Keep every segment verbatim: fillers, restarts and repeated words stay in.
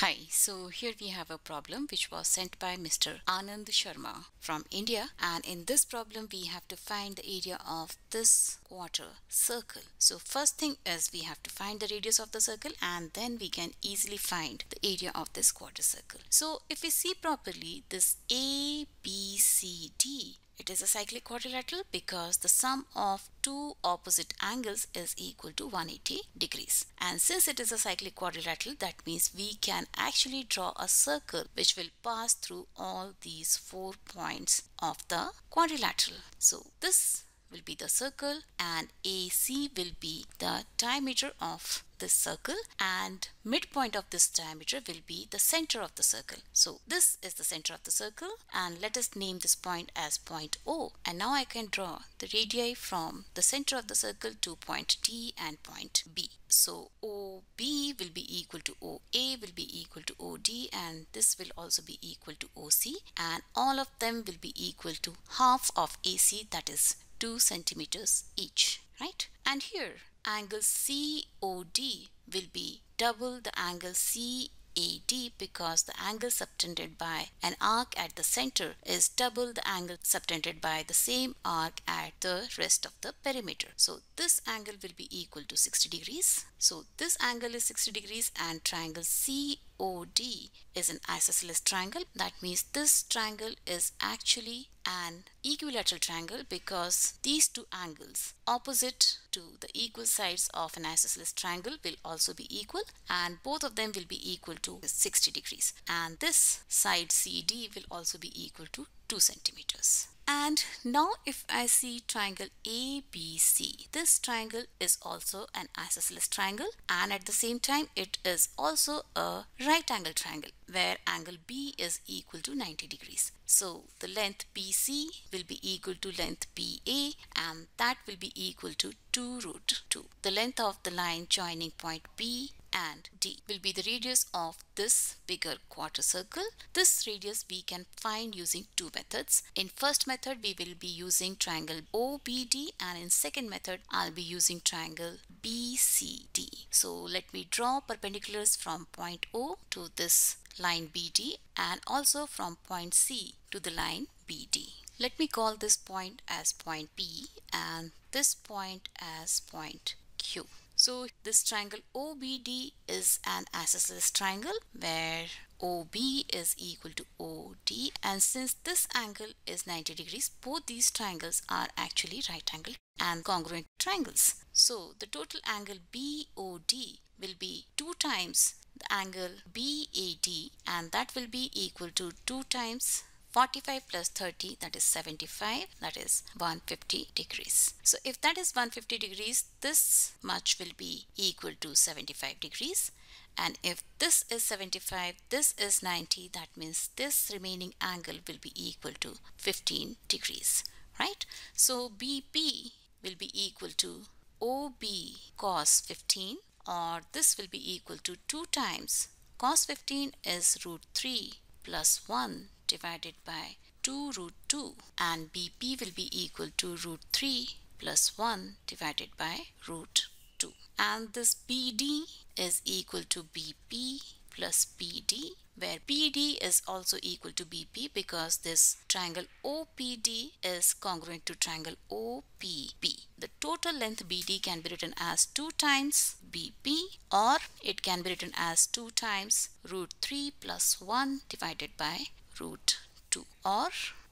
Hi, so here we have a problem which was sent by Mister Anand Sharma from India, and in this problem we have to find the area of this quarter circle. So first thing is we have to find the radius of the circle, and then we can easily find the area of this quarter circle. So if we see properly, this A, B, C, D, it is a cyclic quadrilateral because the sum of two opposite angles is equal to one hundred eighty degrees. And since it is a cyclic quadrilateral, that means we can actually draw a circle which will pass through all these four points of the quadrilateral. So this will be the circle, and A C will be the diameter of this circle, and midpoint of this diameter will be the center of the circle. So this is the center of the circle, and let us name this point as point O. And now I can draw the radii from the center of the circle to point D and point B. So O B will be equal to O A will be equal to O D, and this will also be equal to O C, and all of them will be equal to half of A C, that is two centimeters each, right? And here angle C O D will be double the angle C A D because the angle subtended by an arc at the center is double the angle subtended by the same arc at the rest of the perimeter. So this angle will be equal to sixty degrees. So this angle is sixty degrees, and triangle C O D is an isosceles triangle. That means this triangle is actually an equilateral triangle because these two angles opposite to the equal sides of an isosceles triangle will also be equal, and both of them will be equal to sixty degrees, and this side C D will also be equal to two centimeters. And now if I see triangle A B C, this triangle is also an isosceles triangle, and at the same time it is also a right angle triangle where angle B is equal to ninety degrees. So the length B C will be equal to length B A, and that will be equal to two root two. The length of the line joining point B and D will be the radius of this bigger quarter circle. This radius we can find using two methods. In first method we will be using triangle O B D, and in second method I'll be using triangle B C D. So let me draw perpendiculars from point O to this line B D, and also from point C to the line B D. Let me call this point as point P and this point as point Q. So this triangle O B D is an isosceles triangle where O B is equal to O D, and since this angle is ninety degrees, both these triangles are actually right angle and congruent triangles. So the total angle B O D will be two times the angle B A D, and that will be equal to two times forty-five plus thirty, that is seventy-five, that is one hundred fifty degrees. So if that is one hundred fifty degrees, this much will be equal to seventy-five degrees, and if this is seventy-five, this is ninety, that means this remaining angle will be equal to fifteen degrees, right? So B P will be equal to O B cos fifteen, or this will be equal to two times cos fifteen is root three plus one divided by two root two, and B P will be equal to root three plus one divided by root two, and this B D is equal to B P plus P D, where P D is also equal to B P because this triangle O P D is congruent to triangle O P P. The total length B D can be written as two times B P, or it can be written as two times root three plus one divided by root two, or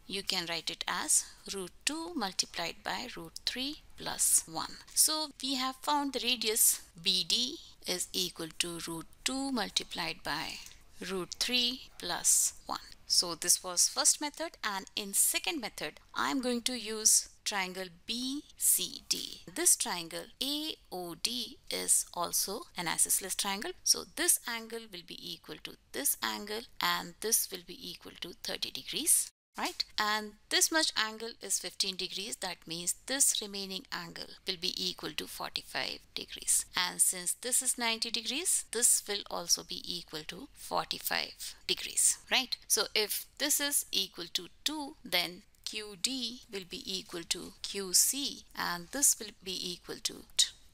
you can write it as root two multiplied by root three plus one. So we have found the radius B D is equal to root two multiplied by root three plus one. So this was first method, and in second method I am going to use triangle B C D. This triangle A O D is also an isosceles triangle. So this angle will be equal to this angle, and this will be equal to thirty degrees. Right? And this much angle is fifteen degrees. That means this remaining angle will be equal to forty-five degrees. And since this is ninety degrees, this will also be equal to forty-five degrees, right? So if this is equal to two, then Q D will be equal to Q C, and this will be equal to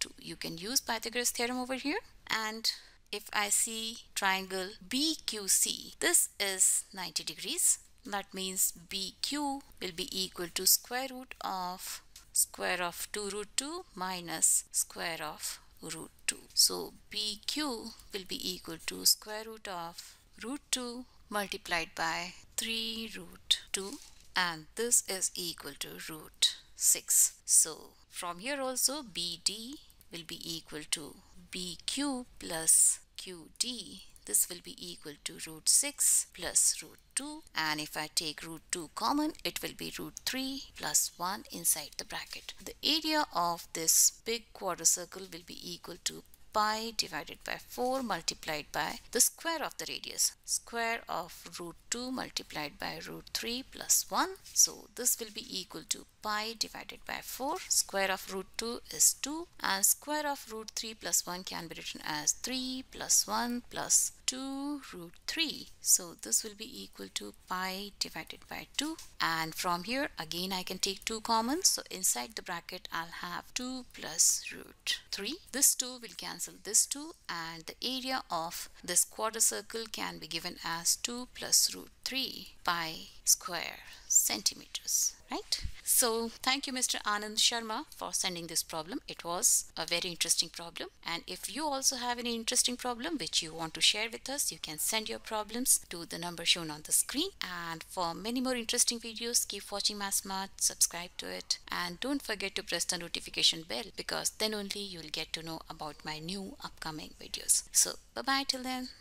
two. You can use Pythagoras theorem over here. And if I see triangle B Q C, this is ninety degrees. That means B Q will be equal to square root of square of two root two minus square of root two. So B Q will be equal to square root of root two multiplied by three root two, and this is equal to root six. So from here also B D will be equal to B Q plus Q D. This will be equal to root six plus root two, and if I take root two common, it will be root three plus one inside the bracket. The area of this big quadricircle will be equal to pi divided by four multiplied by the square of the radius, square of root two multiplied by root three plus one. So this will be equal to pi divided by four, square of root two is two, and square of root three plus one can be written as three plus one plus two root three. So this will be equal to pi divided by two, and from here again I can take two common, so inside the bracket I'll have two plus root three. This two will cancel this two, and the area of this quadricircle can be given as two plus root three pi square centimeters. Right? So thank you, Mister Anand Sharma, for sending this problem. It was a very interesting problem, and if you also have any interesting problem which you want to share with us, you can send your problems to the number shown on the screen. And for many more interesting videos, keep watching Maths Smart, subscribe to it, and don't forget to press the notification bell, because then only you will get to know about my new upcoming videos. So bye bye till then.